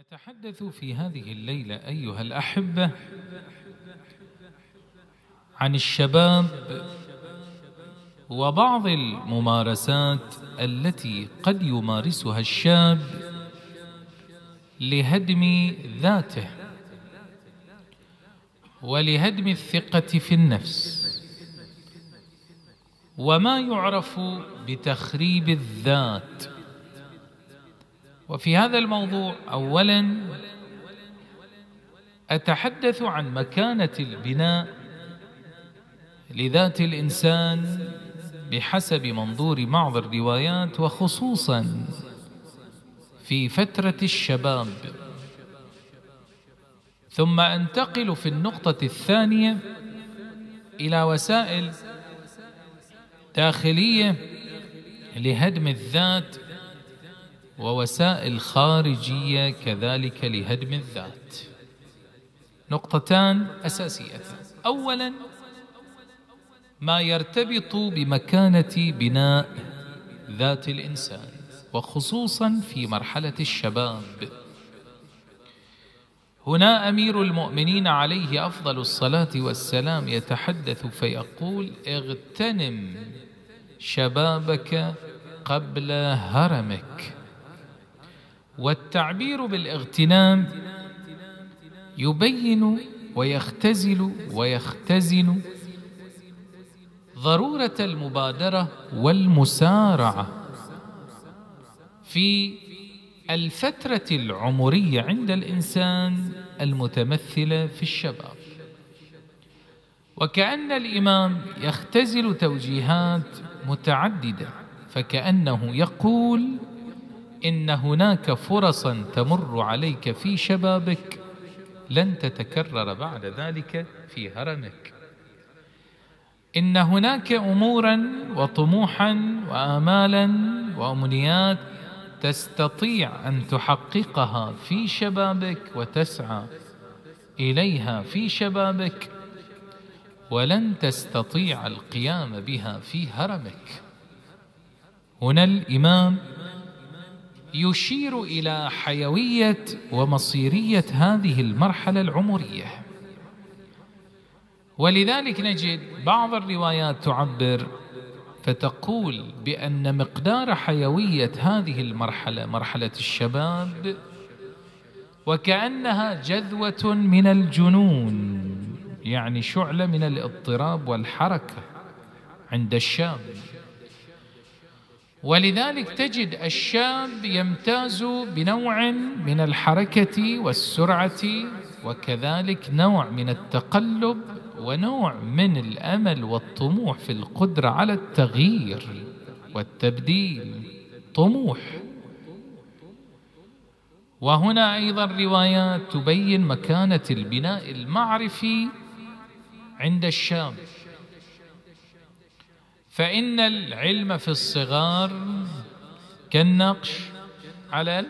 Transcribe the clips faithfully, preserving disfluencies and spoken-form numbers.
نتحدث في هذه الليلة أيها الأحبة عن الشباب وبعض الممارسات التي قد يمارسها الشاب لهدم ذاته ولهدم الثقة في النفس وما يعرف بتخريب الذات. وفي هذا الموضوع أولاً أتحدث عن مكانة البناء لذات الإنسان بحسب منظور بعض الروايات، وخصوصاً في فترة الشباب، ثم أنتقل في النقطة الثانية إلى وسائل داخلية لهدم الذات ووسائل خارجية كذلك لهدم الذات. نقطتان أساسيتان. أولاً ما يرتبط بمكانة بناء ذات الإنسان وخصوصاً في مرحلة الشباب. هنا أمير المؤمنين عليه أفضل الصلاة والسلام يتحدث فيقول: اغتنم شبابك قبل هرمك. والتعبير بالاغتنام يبين ويختزل ويختزن ضرورة المبادرة والمسارعة في الفترة العمرية عند الإنسان المتمثلة في الشباب. وكأن الإمام يختزل توجيهات متعددة، فكأنه يقول إن هناك فرصا تمر عليك في شبابك لن تتكرر بعد ذلك في هرمك، إن هناك أمورا وطموحا وآمالا وأمنيات تستطيع أن تحققها في شبابك وتسعى إليها في شبابك ولن تستطيع القيام بها في هرمك. هنا الإمام يشير إلى حيوية ومصيرية هذه المرحلة العمرية، ولذلك نجد بعض الروايات تعبر فتقول بأن مقدار حيوية هذه المرحلة، مرحلة الشباب، وكأنها جذوة من الجنون، يعني شعلة من الاضطراب والحركة عند الشاب. ولذلك تجد الشاب يمتاز بنوع من الحركة والسرعة، وكذلك نوع من التقلب ونوع من الأمل والطموح في القدرة على التغيير والتبديل، طموح. وهنا أيضا روايات تبين مكانة البناء المعرفي عند الشاب، فإن العلم في الصغار كالنقش على،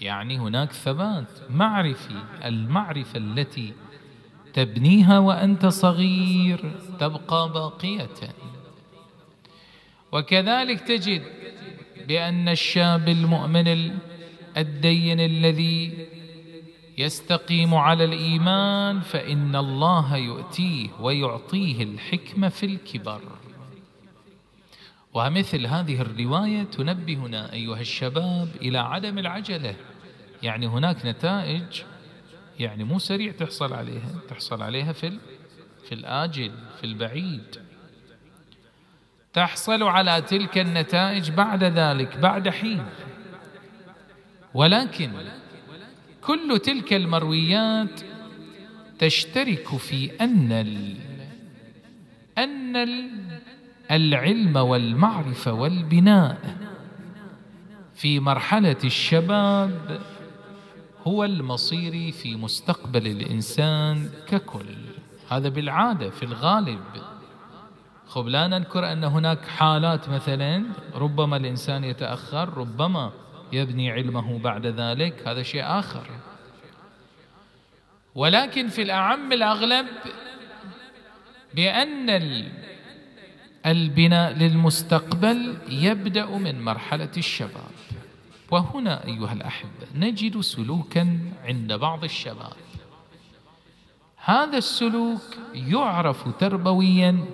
يعني هناك ثبات معرفي. المعرفة التي تبنيها وأنت صغير تبقى باقية. وكذلك تجد بأن الشاب المؤمن الدين الذي يستقيم على الإيمان فإن الله يؤتيه ويعطيه الحكمة في الكبر. ومثل هذه الرواية تنبهنا أيها الشباب إلى عدم العجلة، يعني هناك نتائج يعني مو سريع تحصل عليها، تحصل عليها في في الآجل، في البعيد. تحصل على تلك النتائج بعد ذلك بعد حين. ولكن كل تلك المرويات تشترك في أن ال أن ال العلم والمعرفة والبناء في مرحلة الشباب هو المصير في مستقبل الإنسان ككل. هذا بالعادة في الغالب. خب لا ننكر أن هناك حالات مثلا ربما الإنسان يتأخر، ربما يبني علمه بعد ذلك، هذا شيء آخر. ولكن في الأعم الأغلب بأن البناء للمستقبل يبدأ من مرحلة الشباب. وهنا أيها الأحبة نجد سلوكا عند بعض الشباب، هذا السلوك يعرف تربويا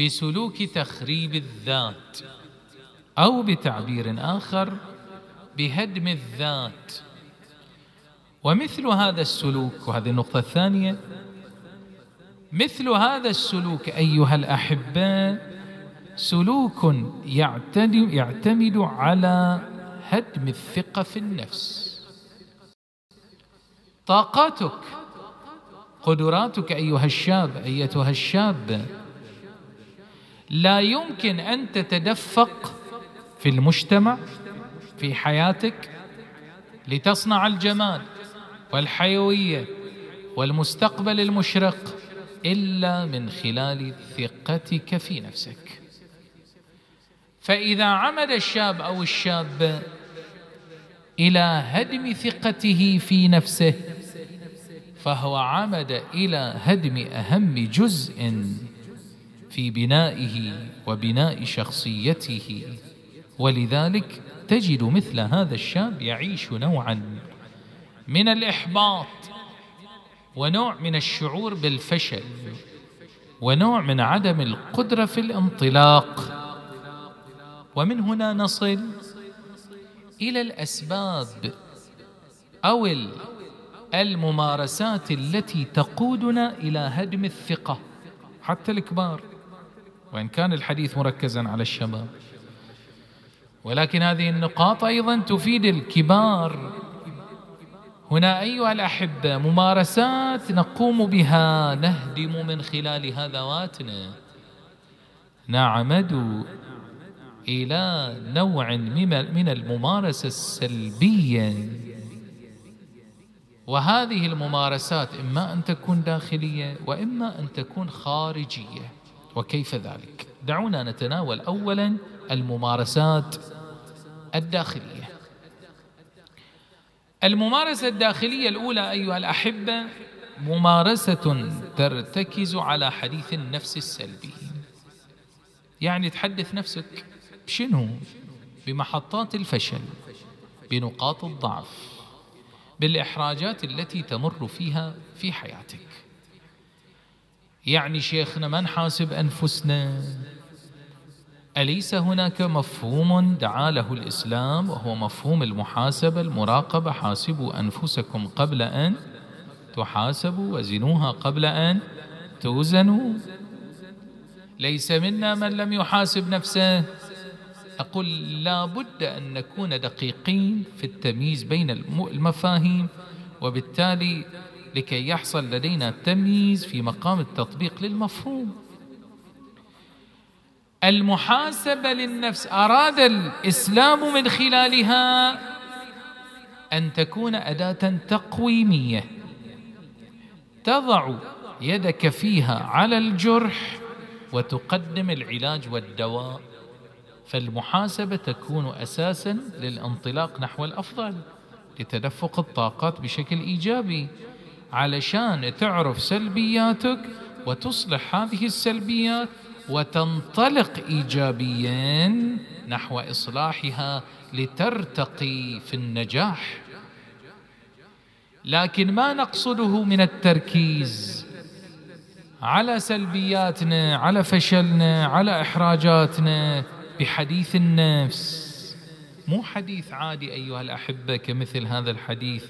بسلوك تخريب الذات، أو بتعبير آخر بهدم الذات. ومثل هذا السلوك، وهذه النقطة الثانية، مثل هذا السلوك أيها الأحبة سلوك يعتمد على هدم الثقة في النفس. طاقاتك، قدراتك أيها الشاب أيتها الشابة لا يمكن أن تتدفق في المجتمع في حياتك لتصنع الجمال والحيوية والمستقبل المشرق إلا من خلال ثقتك في نفسك. فإذا عمد الشاب أو الشابة إلى هدم ثقته في نفسه فهو عمد إلى هدم أهم جزء في بنائه وبناء شخصيته، ولذلك تجد مثل هذا الشاب يعيش نوعا من الإحباط ونوع من الشعور بالفشل ونوع من عدم القدرة في الانطلاق. ومن هنا نصل إلى الأسباب أو الممارسات التي تقودنا إلى هدم الثقة حتى الكبار، وإن كان الحديث مركزا على الشباب، ولكن هذه النقاط أيضا تفيد الكبار. هنا أيها الأحبة ممارسات نقوم بها نهدم من خلالها ذواتنا، نعمد إلى نوع من الممارسة السلبية، وهذه الممارسات إما أن تكون داخلية وإما أن تكون خارجية. وكيف ذلك؟ دعونا نتناول أولا الممارسات الداخلية. الممارسة الداخلية الأولى أيها الأحبة ممارسة ترتكز على حديث النفس السلبي، يعني تحدث نفسك بشنو؟ بمحطات الفشل، بنقاط الضعف، بالإحراجات التي تمر فيها في حياتك. يعني شيخنا ما نحاسب أنفسنا، أليس هناك مفهوم دعا له الإسلام وهو مفهوم المحاسبة المراقبة؟ حاسبوا أنفسكم قبل أن تحاسبوا وزنوها قبل أن توزنوا، ليس منا من لم يحاسب نفسه. أقول لا بد أن نكون دقيقين في التمييز بين المفاهيم، وبالتالي لكي يحصل لدينا تمييز في مقام التطبيق للمفهوم. المحاسبة للنفس أراد الإسلام من خلالها أن تكون أداة تقويمية تضع يدك فيها على الجرح وتقدم العلاج والدواء، فالمحاسبة تكون أساساً للانطلاق نحو الأفضل، لتدفق الطاقات بشكل إيجابي، علشان تعرف سلبياتك وتصلح هذه السلبيات وتنطلق إيجابياً نحو إصلاحها لترتقي في النجاح. لكن ما نقصده من التركيز على سلبياتنا، على فشلنا، على إحراجاتنا بحديث النفس، مو حديث عادي أيها الأحبة كمثل هذا الحديث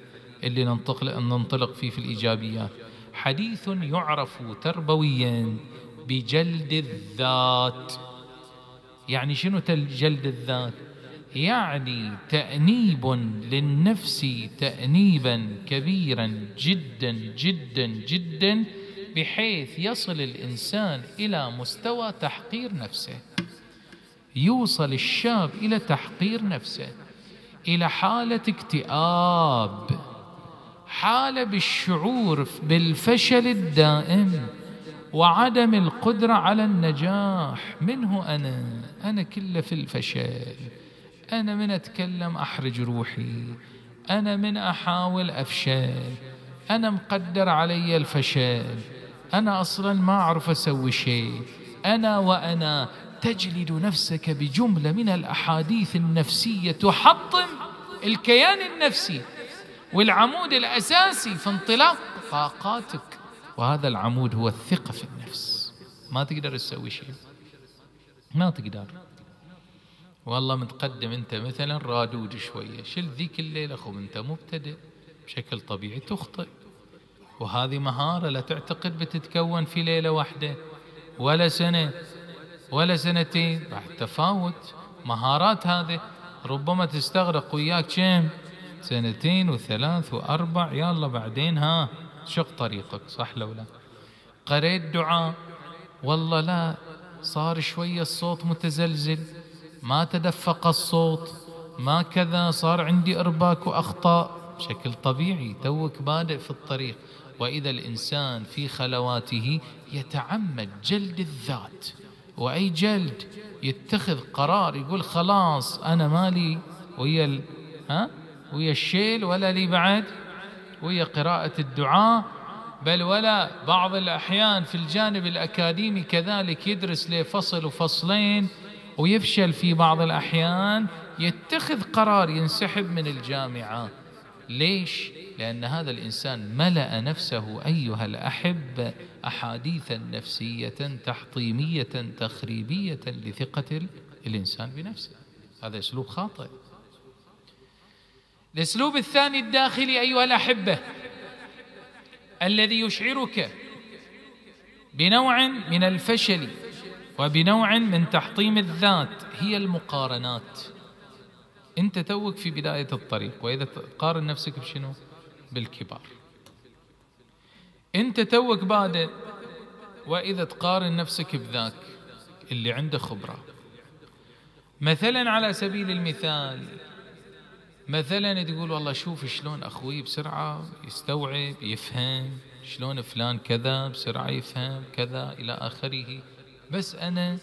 اللي ننطلق فيه في الإيجابيات، حديث يعرف تربوياً بجلد الذات. يعني شنو جلد الذات؟ يعني تأنيب للنفس تأنيباً كبيراً جداً جداً جداً بحيث يصل الإنسان إلى مستوى تحقير نفسه، يوصل الشاب إلى تحقير نفسه، إلى حالة اكتئاب، حالة بالشعور بالفشل الدائم وعدم القدرة على النجاح. منه أنا أنا كله في الفشل، أنا من أتكلم أحرج روحي، أنا من أحاول أفشل، أنا مقدر علي الفشل، أنا أصلا ما أعرف أسوي شيء، أنا وأنا تجلد نفسك بجملة من الأحاديث النفسية تحطم الكيان النفسي والعمود الأساسي في انطلاق طاقاتك، وهذا العمود هو الثقة في النفس. ما تقدر تسوي شيء، ما تقدر. والله متقدم أنت مثلا رادود شوية، شل ذيك الليلة، أخو أنت مبتدئ بشكل طبيعي تخطئ، وهذه مهارة لا تعتقد بتتكون في ليلة واحدة ولا سنة ولا سنتين، راح تفاوت مهارات. هذه ربما تستغرق وياك كم سنتين وثلاث وأربع، يلا بعدين ها شق طريقك، صح لو لا؟ قريت دعاء والله لا، صار شوية الصوت متزلزل، ما تدفق الصوت، ما كذا، صار عندي إرباك وأخطاء، بشكل طبيعي توك بادئ في الطريق. وإذا الإنسان في خلواته يتعمد جلد الذات، وأي جلد يتخذ قرار يقول خلاص أنا مالي ويا ها ويا الشيل ولا لي بعد ويا قراءة الدعاء، بل ولا بعض الأحيان في الجانب الأكاديمي كذلك يدرس له فصل وفصلين ويفشل في بعض الأحيان، يتخذ قرار ينسحب من الجامعة. ليش؟ لأن هذا الإنسان ملأ نفسه أيها الأحب أحاديثا نفسية تحطيمية تخريبية لثقة الإنسان بنفسه. هذا أسلوب خاطئ. الأسلوب الثاني الداخلي أيها الأحبة الذي يشعرك بنوع من الفشل وبنوع من تحطيم الذات هي المقارنات. أنت توك في بداية الطريق، وإذا تقارن نفسك بشنو؟ بالكبار. أنت توك بادئ، وإذا تقارن نفسك بذاك اللي عنده خبرة. مثلا على سبيل المثال، مثلا تقول والله شوف شلون أخوي بسرعة يستوعب يفهم، شلون فلان كذا بسرعة يفهم كذا إلى آخره، بس أنا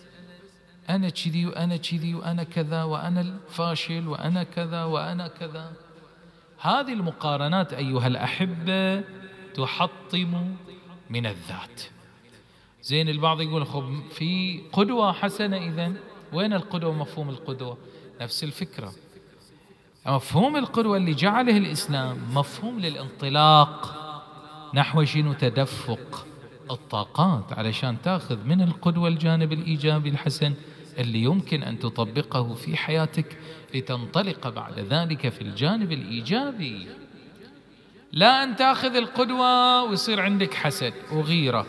أنا كذي وأنا كذي وأنا كذا وأنا الفاشل وأنا كذا وأنا كذا. هذه المقارنات أيها الأحبة تحطم من الذات. زين البعض يقول خب في قدوة حسنة، إذن وين القدوة؟ مفهوم القدوة نفس الفكرة. مفهوم القدوة اللي جعله الإسلام مفهوم للانطلاق نحو شنو؟ تدفق الطاقات، علشان تأخذ من القدوة الجانب الإيجابي الحسن اللي يمكن أن تطبقه في حياتك لتنطلق بعد ذلك في الجانب الإيجابي. لا أن تأخذ القدوة ويصير عندك حسد وغيرة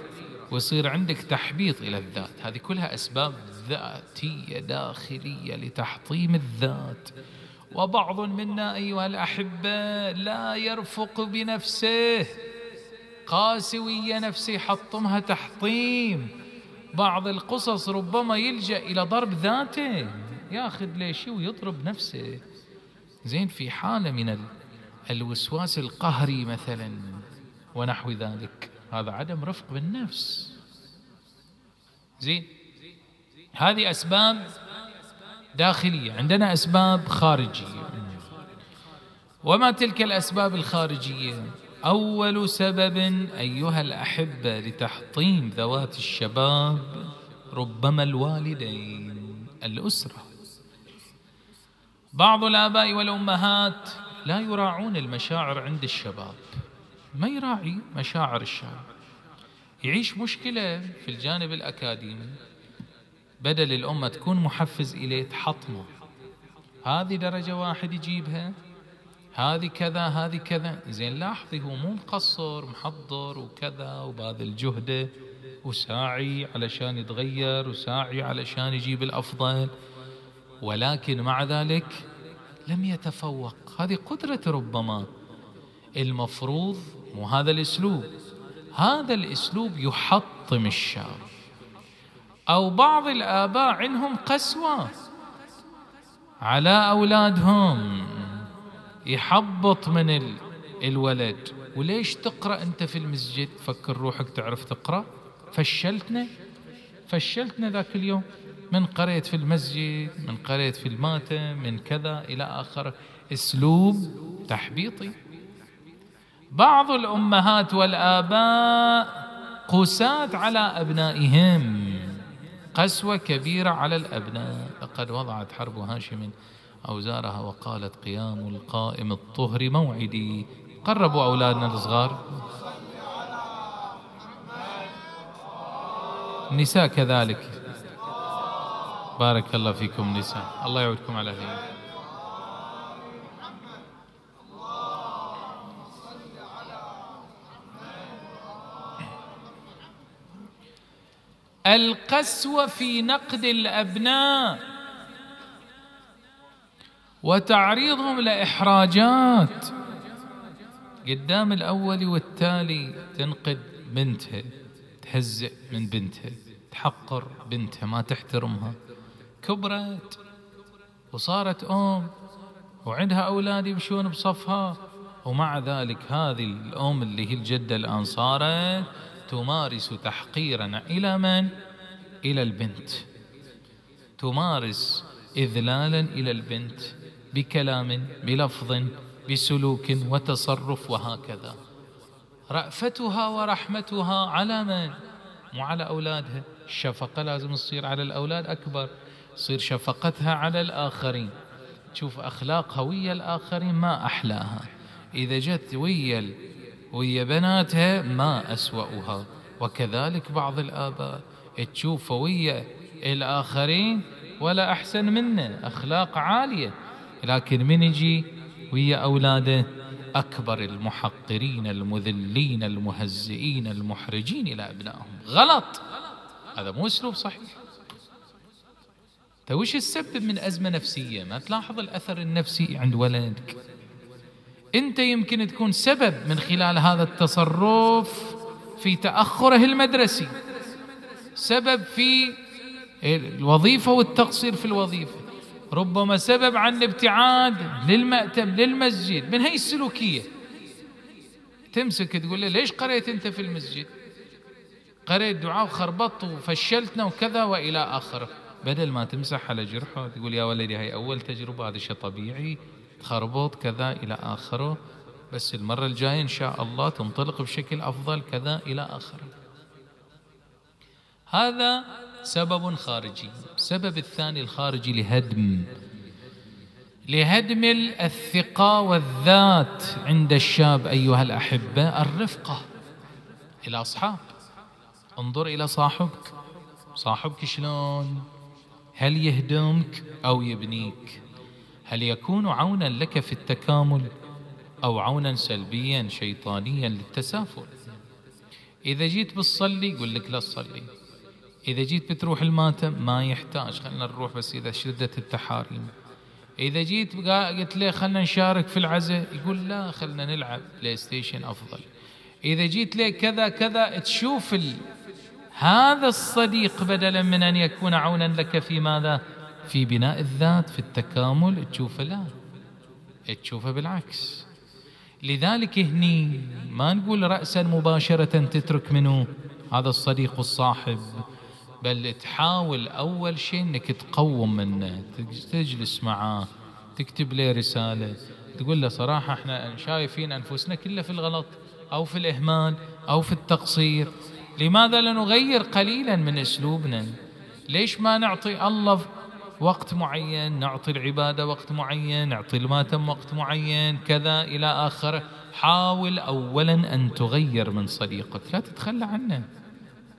ويصير عندك تحبيط إلى الذات. هذه كلها أسباب ذاتية داخلية لتحطيم الذات. وبعض منا أيها الأحبة لا يرفق بنفسه، قاسي ويا نفسي، حطمها تحطيم. بعض القصص ربما يلجأ إلى ضرب ذاته، ياخذ له شيء ويضرب نفسه. زين في حالة من الوسواس القهري مثلا ونحو ذلك، هذا عدم رفق بالنفس. زين هذه أسباب داخلية. عندنا أسباب خارجية. وما تلك الأسباب الخارجية؟ أول سبب أيها الأحبة لتحطيم ذوات الشباب ربما الوالدين، الأسرة. بعض الآباء والأمهات لا يراعون المشاعر عند الشباب، ما يراعي مشاعر الشباب، يعيش مشكلة في الجانب الأكاديمي، بدل الأمة تكون محفز إليه تحطمه. هذه درجة واحد يجيبها، هذه كذا، هذه كذا. زين لاحظي هو مو مقصر، محضر وكذا وباذل جهده وساعي علشان يتغير وساعي علشان يجيب الأفضل، ولكن مع ذلك لم يتفوق. هذه قدرة ربما. المفروض مو هذا الأسلوب. هذا الأسلوب يحطم الشاب. أو بعض الآباء عنهم قسوة على أولادهم، يحبط من الولد. وليش تقرأ أنت في المسجد؟ فكر روحك تعرف تقرأ؟ فشلتنا فشلتنا ذاك اليوم، من قريت في المسجد، من قريت في الماتم، من كذا إلى آخره. أسلوب تحبيطي. بعض الأمهات والآباء قساة على أبنائهم، قسوة كبيرة على الأبناء. لقد وضعت حرب هاشم أوزارها وقالت قيام القائم الطهر موعدي. قربوا أولادنا الصغار، النساء كذلك، بارك الله فيكم نساء، الله يعودكم على أهلكم. القسوة في نقد الأبناء وتعريضهم لإحراجات قدام الأول والتالي. تنقد بنتها، تهزئ من بنتها، تحقر بنتها، ما تحترمها. كبرت وصارت أم وعندها أولاد يمشون بصفها، ومع ذلك هذه الأم اللي هي الجدة الآن صارت تمارس تحقيرنا إلى من؟ إلى البنت، تمارس إذلالا إلى البنت بكلام، بلفظ، بسلوك وتصرف وهكذا. رأفتها ورحمتها على من؟ مو على أولادها. الشفقة لازم تصير على الأولاد أكبر، تصير شفقتها على الآخرين. تشوف أخلاقها ويا الآخرين ما أحلاها، إذا جت ويا ويا بناتها ما أسوأها. وكذلك بعض الآباء تشوف ويا الآخرين ولا أحسن منه، أخلاق عالية، لكن من يجي ويا أولاده أكبر المحقرين المذلين المهزئين المحرجين إلى أبنائهم. غلط، هذا مو أسلوب صحيح. توش تسبب من أزمة نفسية، ما تلاحظ الأثر النفسي عند ولدك. أنت يمكن تكون سبب من خلال هذا التصرف في تأخره المدرسي، سبب في الوظيفة والتقصير في الوظيفة، ربما سبب عن الابتعاد للمأتم للمسجد من هي السلوكية. تمسك تقول له ليش قريت أنت في المسجد؟ قريت دعاء وخربطت وفشلتنا وكذا وإلى آخره. بدل ما تمسح على جرحه تقول يا ولدي هي أول تجربة، هذا شيء طبيعي، تخربط كذا إلى آخره، بس المرة الجاية إن شاء الله تنطلق بشكل أفضل كذا إلى آخره. هذا سبب خارجي. السبب الثاني الخارجي لهدم لهدم الثقة والذات عند الشاب أيها الأحبة، الرفقة، الأصحاب. انظر إلى صاحبك، صاحبك شلون؟ هل يهدمك أو يبنيك؟ هل يكون عونا لك في التكامل أو عونا سلبيا شيطانيا للتسافل؟ إذا جيت بتصلي يقول لك لا تصلي، إذا جيت بتروح الماتم ما يحتاج خلنا نروح بس إذا شدت التحاريم، إذا جيت قلت له خلنا نشارك في العزاء يقول لا خلنا نلعب بلاي ستيشن أفضل، إذا جيت له كذا كذا. تشوف ال... هذا الصديق بدلا من أن يكون عونا لك في ماذا؟ في بناء الذات، في التكامل، تشوفه لا، تشوفه بالعكس. لذلك هني ما نقول رأسا مباشرة تترك منه هذا الصديق والصاحب، بل تحاول أول شيء أنك تقوم منه، تجلس معاه، تكتب له رسالة، تقول له صراحة احنا شايفين أنفسنا كلها في الغلط أو في الإهمال أو في التقصير، لماذا لا نغير قليلا من أسلوبنا؟ ليش ما نعطي الله وقت معين، نعطي العبادة وقت معين، نعطي الماتم وقت معين كذا إلى آخره. حاول أولا أن تغير من صديقك، لا تتخلى عنه،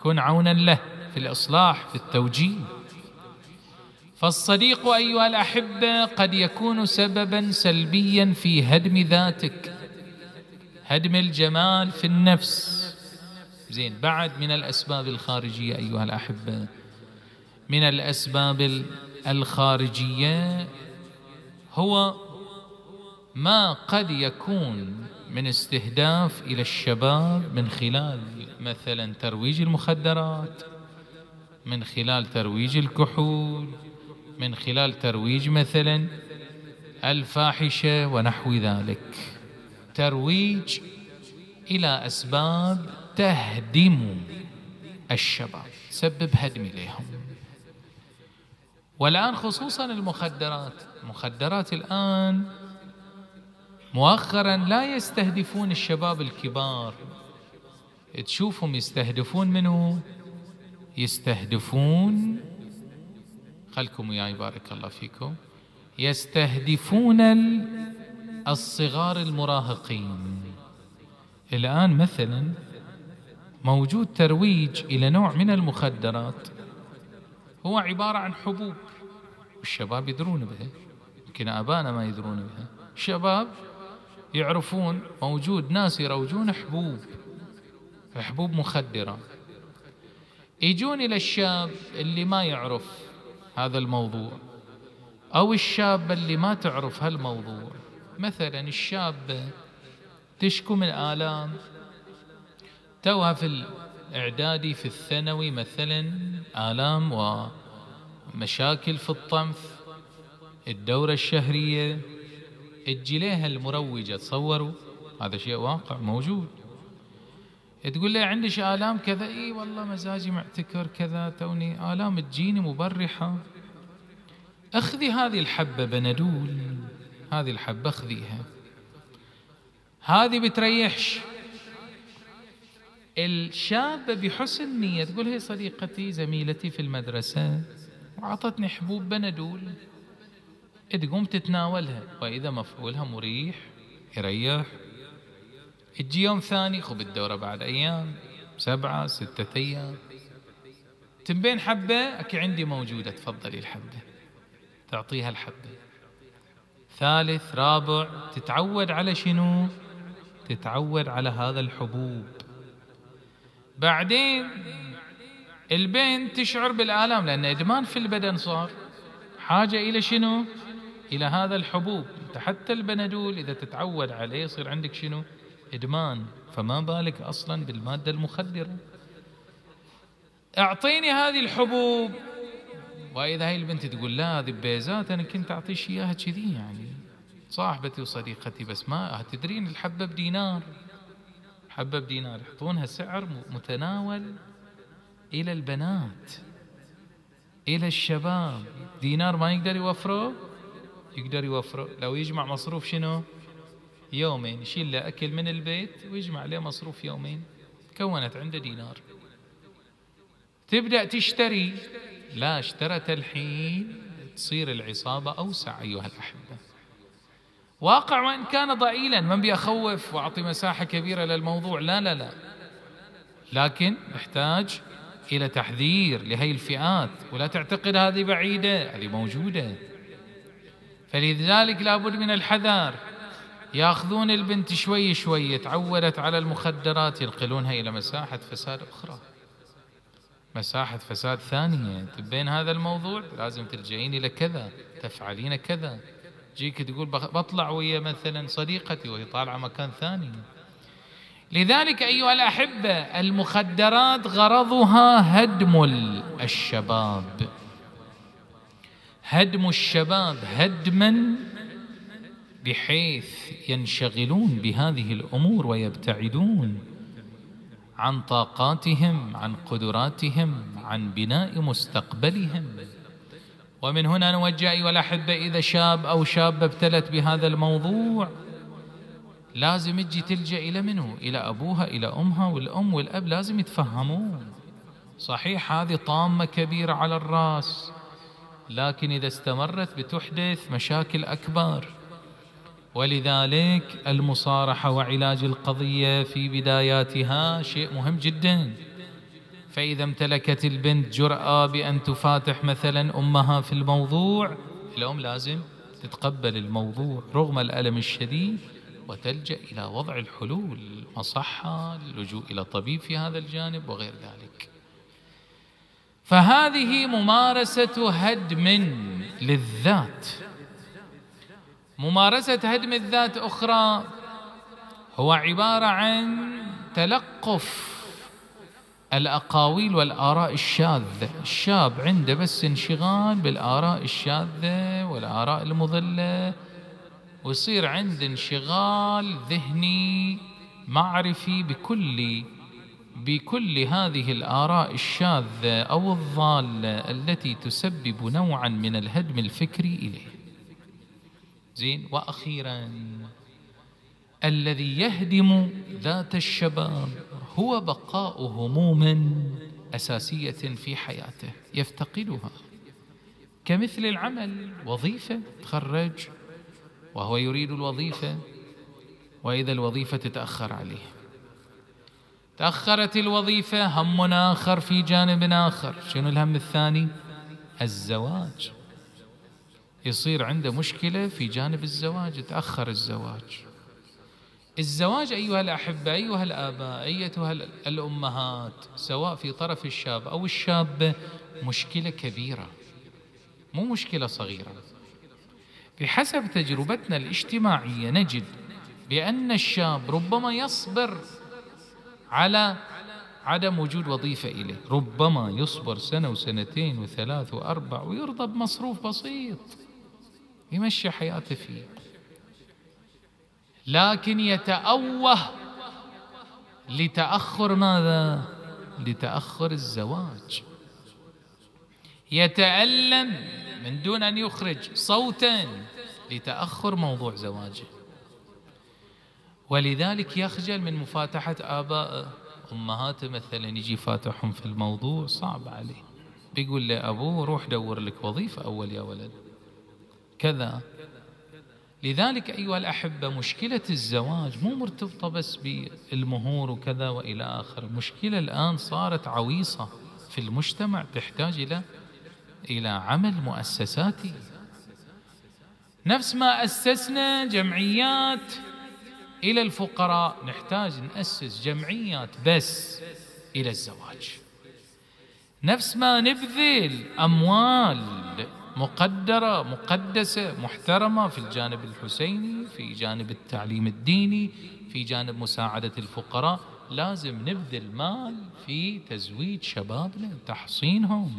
كن عونا له في الإصلاح في التوجيه. فالصديق أيها الأحبة قد يكون سببا سلبيا في هدم ذاتك، هدم الجمال في النفس. زين، بعد من الأسباب الخارجية أيها الأحبة، من الأسباب الخارجية هو ما قد يكون من استهداف إلى الشباب من خلال مثلا ترويج المخدرات، من خلال ترويج الكحول، من خلال ترويج مثلا الفاحشة ونحو ذلك، ترويج إلى أسباب تهدم الشباب، تسبب هدم إليهم. والآن خصوصا المخدرات، المخدرات الآن مؤخرا لا يستهدفون الشباب الكبار، تشوفهم يستهدفون منه، يستهدفون خلكم وياي بارك الله فيكم. يستهدفون الصغار المراهقين. الآن مثلا موجود ترويج إلى نوع من المخدرات هو عبارة عن حبوب، والشباب يدرون بها، يمكن آبائنا ما يدرون بها. الشباب يعرفون موجود ناس يروجون حبوب، حبوب مخدرة. يجون إلى الشاب اللي ما يعرف هذا الموضوع أو الشابة اللي ما تعرف هالموضوع. مثلا الشابة تشكو من آلام، توها في الإعدادي في الثانوي مثلا، آلام ومشاكل في الطمث، الدورة الشهرية، تجيلها المروجة. تصوروا هذا شيء واقع موجود. تقول لي عندش آلام كذا، اي والله مزاجي معتكر كذا، توني آلام تجيني مبرحة. اخذي هذه الحبة بندول، هذه الحبة اخذيها، هذه بتريحش. الشابة بحسن نية تقول هي صديقتي زميلتي في المدرسة وعطتني حبوب بندول، تقوم تتناولها، وإذا مفعولها مريح يريح. تجي يوم ثاني، خب الدورة بعد أيام، سبعة ستة أيام، تنبين حبة أكي عندي موجودة، تفضلي الحبة، تعطيها الحبة. ثالث رابع تتعود على شنو؟ تتعود على هذا الحبوب. بعدين البنت تشعر بالآلام لأن إدمان في البدن، صار حاجة إلى شنو؟ إلى هذا الحبوب. حتى البندول إذا تتعود عليه يصير عندك شنو؟ إدمان، فما بالك أصلا بالمادة المخدرة. أعطيني هذه الحبوب، وإذا هاي البنت تقول لا هذه بيزات أنا كنت أعطيش إياها كذي، يعني صاحبتي وصديقتي، بس ما تدرين الحبة بدينار، حبة بدينار، يحطونها سعر متناول إلى البنات إلى الشباب. دينار ما يقدر يوفره، يقدر يوفره لو يجمع مصروف شنو؟ يومين، يشيل له أكل من البيت ويجمع له مصروف يومين، كونت عنده دينار. تبدأ تشتري، لا اشترت الحين، تصير العصابة أوسع أيها الأحبة. واقع وإن كان ضئيلا، من بيخوف وأعطي مساحة كبيرة للموضوع، لا لا لا، لكن نحتاج إلى تحذير لهي الفئات، ولا تعتقد هذه بعيدة، هذه موجودة. فلذلك لابد من الحذر. يأخذون البنت شوي شوي، تعودت على المخدرات، ينقلونها إلى مساحة فساد أخرى، مساحة فساد ثانية. تبين هذا الموضوع لازم تلجئين إلى كذا، تفعلين كذا. جيك تقول بطلع ويا مثلا صديقتي وهي طالعة مكان ثاني. لذلك أيها الأحبة المخدرات غرضها هدم الشباب، هدم الشباب هدما بحيث ينشغلون بهذه الأمور ويبتعدون عن طاقاتهم عن قدراتهم عن بناء مستقبلهم. ومن هنا نوجه أيها الأحبة إذا شاب أو شابة ابتلت بهذا الموضوع لازم تجي تلجأ إلى منه، إلى أبوها إلى أمها، والأم والأب لازم يتفهمون. صحيح هذه طامة كبيرة على الرأس، لكن إذا استمرت بتحدث مشاكل أكبر. ولذلك المصارحة وعلاج القضية في بداياتها شيء مهم جدا. فإذا امتلكت البنت جرأة بأن تفاتح مثلا أمها في الموضوع، الأم لازم تتقبل الموضوع رغم الألم الشديد وتلجأ إلى وضع الحلول، مصحة، اللجوء إلى طبيب في هذا الجانب وغير ذلك. فهذه ممارسة هدم للذات. ممارسة هدم الذات أخرى هو عبارة عن تلقف الأقاويل والآراء الشاذة. الشاب عنده بس انشغال بالآراء الشاذة والآراء المضلة، ويصير عند انشغال ذهني معرفي بكل بكل هذه الآراء الشاذة أو الضالة التي تسبب نوعا من الهدم الفكري إليه. زين. وأخيرا الذي يهدم ذات الشباب هو بقاء هموم أساسية في حياته يفتقدها، كمثل العمل، وظيفة تخرج وهو يريد الوظيفة، وإذا الوظيفة تتأخر عليه. تأخرت الوظيفة، هم آخر في جانب آخر. شنو الهم الثاني؟ الزواج. يصير عنده مشكلة في جانب الزواج، تأخر الزواج. الزواج أيها الأحبة، أيها الآباء، أيتها الأمهات، سواء في طرف الشاب أو الشابة، مشكلة كبيرة، مو مشكلة صغيرة. بحسب تجربتنا الاجتماعية نجد بأن الشاب ربما يصبر على عدم وجود وظيفة إليه، ربما يصبر سنة وسنتين وثلاث وأربع ويرضى بمصروف بسيط يمشي حياته فيه، لكن يتأوه لتأخر ماذا؟ لتأخر الزواج. يتألم من دون أن يخرج صوتا لتأخر موضوع زواجه، ولذلك يخجل من مفاتحة آبائه. أمهاته مثلا يجي يفاتحهم في الموضوع، صعب عليه، بيقول له أبوه روح دور لك وظيفة أول يا ولد كذا. لذلك أيها الأحبة، مشكلة الزواج مو مرتبطة بس بالمهور وكذا وإلى آخر. مشكلة الآن صارت عويصة في المجتمع، تحتاج إلى إلى عمل مؤسساتي، نفس ما أسسنا جمعيات إلى الفقراء، نحتاج نأسس جمعيات بس إلى الزواج. نفس ما نبذل أموال مقدرة مقدسة محترمة في الجانب الحسيني، في جانب التعليم الديني، في جانب مساعدة الفقراء، لازم نبذل مال في تزويج شبابنا، تحصينهم،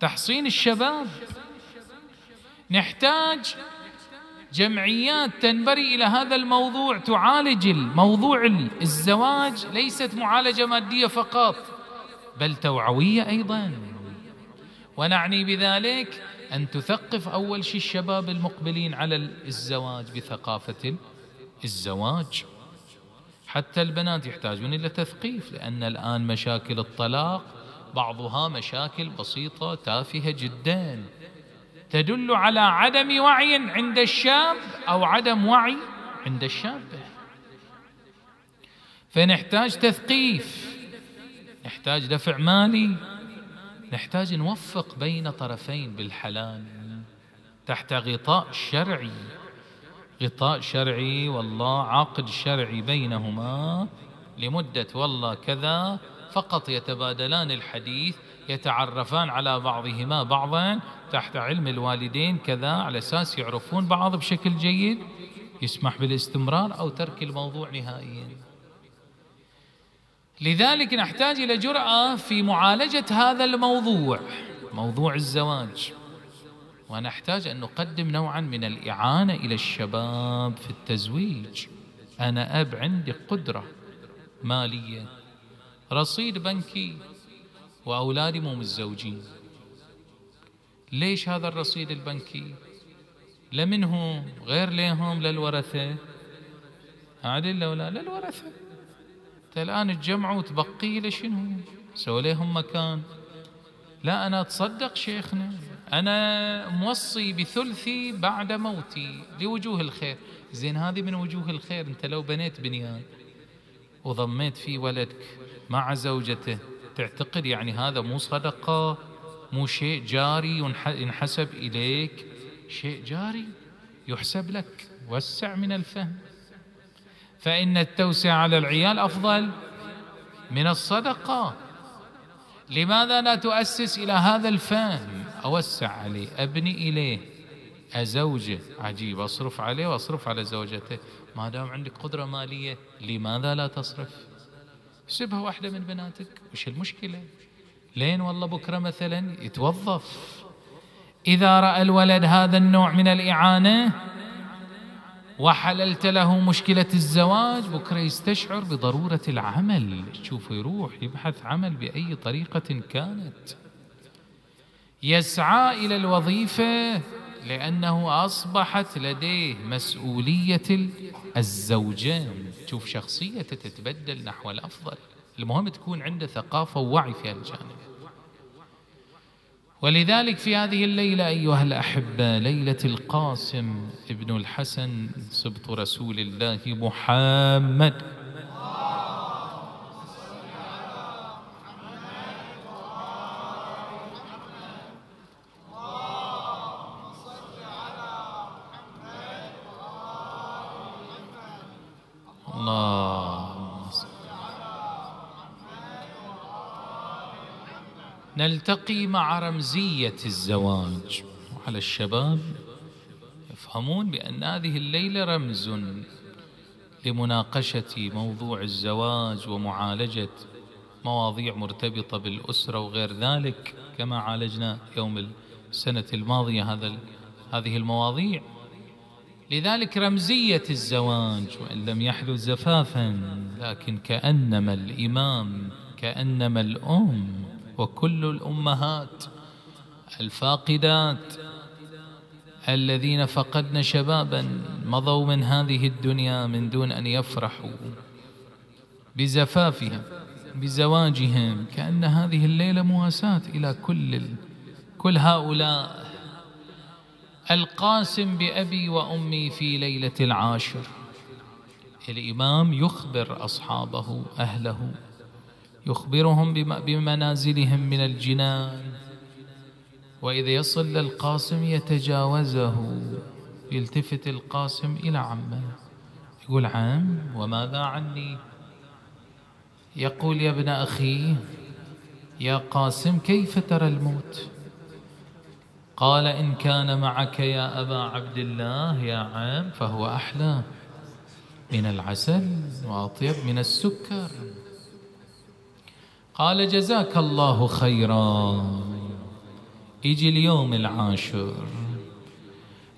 تحصين الشباب. نحتاج جمعيات تنبري إلى هذا الموضوع، تعالج الموضوع. الزواج ليست معالجة مادية فقط، بل توعوية أيضا، ونعني بذلك أن تثقف أول شيء الشباب المقبلين على الزواج بثقافة الزواج. حتى البنات يحتاجون إلى تثقيف، لأن الآن مشاكل الطلاق بعضها مشاكل بسيطة تافهة جدا، تدل على عدم وعي عند الشاب أو عدم وعي عند الشابة. فنحتاج تثقيف، نحتاج دفع مالي، نحتاج نوفق بين طرفين بالحلال تحت غطاء شرعي، غطاء شرعي والله، عقد شرعي بينهما لمدة والله كذا، فقط يتبادلان الحديث، يتعرفان على بعضهما بعضا تحت علم الوالدين كذا، على أساس يعرفون بعض بشكل جيد، يسمح بالاستمرار أو ترك الموضوع نهائيا. لذلك نحتاج إلى جرأة في معالجة هذا الموضوع، موضوع الزواج، ونحتاج أن نقدم نوعا من الإعانة إلى الشباب في التزويج. أنا أب عندي قدرة مالية، رصيد بنكي، وأولادي مو متزوجين، ليش هذا الرصيد البنكي؟ لمنهم غير ليهم، للورثة، عادل لو لا للورثة. الآن اتجمعوا وتبقي لشنو؟ سووا لهم مكان. لا أنا أتصدق شيخنا، أنا موصي بثلثي بعد موتي لوجوه الخير. زين هذه من وجوه الخير. أنت لو بنيت بنيان وضميت فيه ولدك مع زوجته، تعتقد يعني هذا مو صدقة، مو شيء جاري ينحسب إليك؟ شيء جاري يحسب لك. وسع من الفهم، فإن التوسع على العيال أفضل من الصدقة. لماذا لا تؤسس إلى هذا الفهم؟ أوسع عليه، أبني إليه، أزوجه، عجيب، أصرف عليه وأصرف على زوجته. ما دام عندك قدرة مالية، لماذا لا تصرف؟ سبها واحدة من بناتك، وش المشكلة؟ لين والله بكرة مثلا يتوظف. إذا رأى الولد هذا النوع من الإعانة وحللت له مشكلة الزواج، بكرة يستشعر بضرورة العمل، تشوفه يروح يبحث عمل بأي طريقة كانت، يسعى إلى الوظيفة، لأنه أصبحت لديه مسؤولية الزوجين. تشوف شخصيته تتبدل نحو الأفضل. المهم تكون عنده ثقافة ووعي في هالجانب. ولذلك في هذه الليلة أيها الأحبة، ليلة القاسم ابن الحسن سبط رسول الله محمد، نلتقي مع رمزية الزواج. وعلى الشباب يفهمون بأن هذه الليلة رمز لمناقشة موضوع الزواج ومعالجة مواضيع مرتبطة بالأسرة وغير ذلك، كما عالجنا يوم السنة الماضية هذا هذه المواضيع. لذلك رمزية الزواج وإن لم يحدث زفافا، لكن كأنما الإمام كأنما الأم وكل الأمهات الفاقدات الذين فقدن شبابا مضوا من هذه الدنيا من دون أن يفرحوا بزفافهم بزواجهم، كأن هذه الليلة مواساة إلى كل كل هؤلاء. القاسم بأبي وأمي في ليلة العاشر، الإمام يخبر أصحابه أهله، يخبرهم بمنازلهم من الجنان، وإذا يصل للقاسم يتجاوزه، يلتفت القاسم إلى عمه يقول عم وماذا عني؟ يقول يا ابن أخي يا قاسم كيف ترى الموت؟ قال إن كان معك يا أبا عبد الله يا عم فهو أحلى من العسل وأطيب من السكر. قال جزاك الله خيرا، يجي اليوم العاشر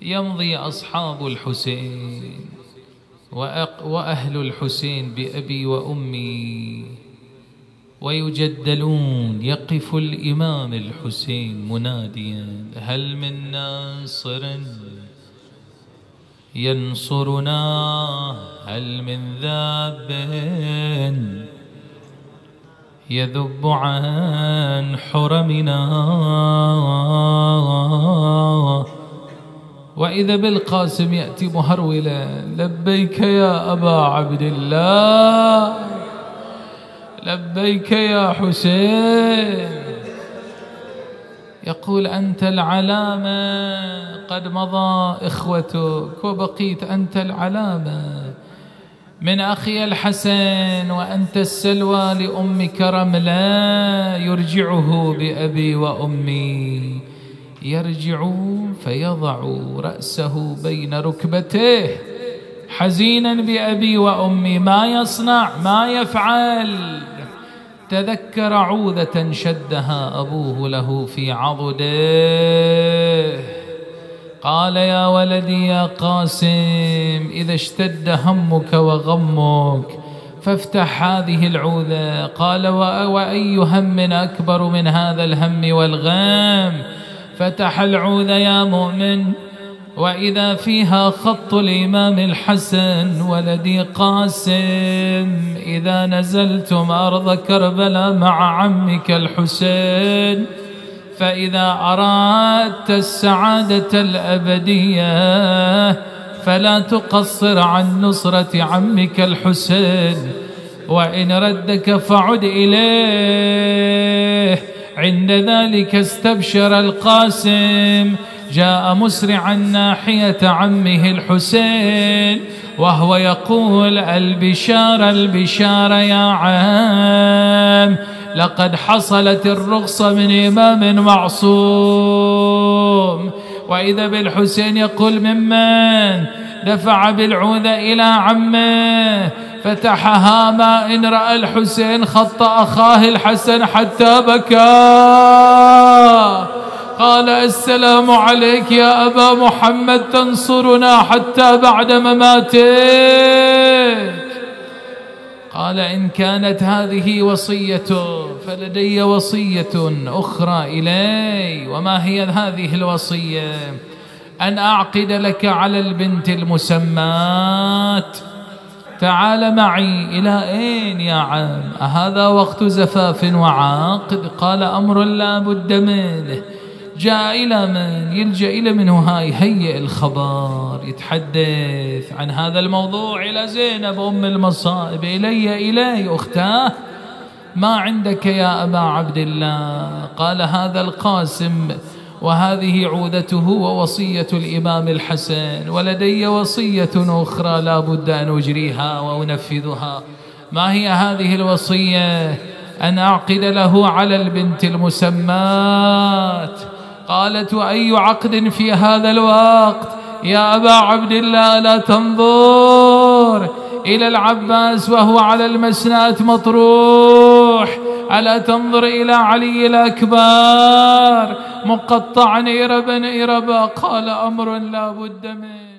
يمضي أصحاب الحسين وأهل الحسين بأبي وأمي ويجدلون، يقف الإمام الحسين مناديا هل من ناصر ينصرنا هل من ذاب يذب عن حرمنا. وإذا بالقاسم يأتي مهرولا لبيك يا أبا عبد الله لبيك يا حسين. يقول أنت العلامة، قد مضى إخوتك وبقيت أنت العلامة من أخي الحسن، وأنت السلوى لأمك رملا. يرجعه بأبي وأمي، يرجع فيضع رأسه بين ركبتيه حزينا بأبي وأمي، ما يصنع ما يفعل. تذكر عوذة شدها أبوه له في عضده، قال يا ولدي يا قاسم إذا اشتد همك وغمك فافتح هذه العوذة. قال وأي هم أكبر من هذا الهم والغم؟ فتح العوذة يا مؤمن، وإذا فيها خط الإمام الحسن ولدي قاسم إذا نزلتم أرض كربلاء مع عمك الحسين فإذا أردت السعادة الأبدية فلا تقصر عن نصرة عمك الحسين، وإن ردك فعد إليه. عند ذلك استبشر القاسم، جاء مسرعا ناحية عمه الحسين وهو يقول البشارة البشارة يا عم، لقد حصلت الرخصة من إمام معصوم. وإذا بالحسين يقول ممن؟ دفع بالعوذة إلى عمه، فتحها ما إن رأى الحسين خط أخاه الحسن حتى بكى. قال السلام عليك يا أبا محمد تنصرنا حتى بعد مماتك. قال إن كانت هذه وصية فلدي وصية أخرى إلي. وما هي هذه الوصية؟ أن أعقد لك على البنت المسمات. تعال معي. إلى أين يا عم؟ أهذا وقت زفاف وعاقد؟ قال أمر لا بد منه. جاء إلى من يلجأ إلى منه هاي هيئ الخبر يتحدث عن هذا الموضوع إلى زينب أم المصائب إلي إلي أختاه ما عندك يا أبا عبد الله؟ قال هذا القاسم وهذه عودته ووصية الإمام الحسن ولدي وصية أخرى لا بد أن أجريها وأنفذها. ما هي هذه الوصية؟ أن أعقد له على البنت المسمات. قالت وأي عقد في هذا الوقت يا أبا عبد الله؟ لا تنظر إلى العباس وهو على المسناة مطروح، ألا تنظر إلى علي الأكبر مقطعا إربا إربا؟ قال أمر لا بد منه.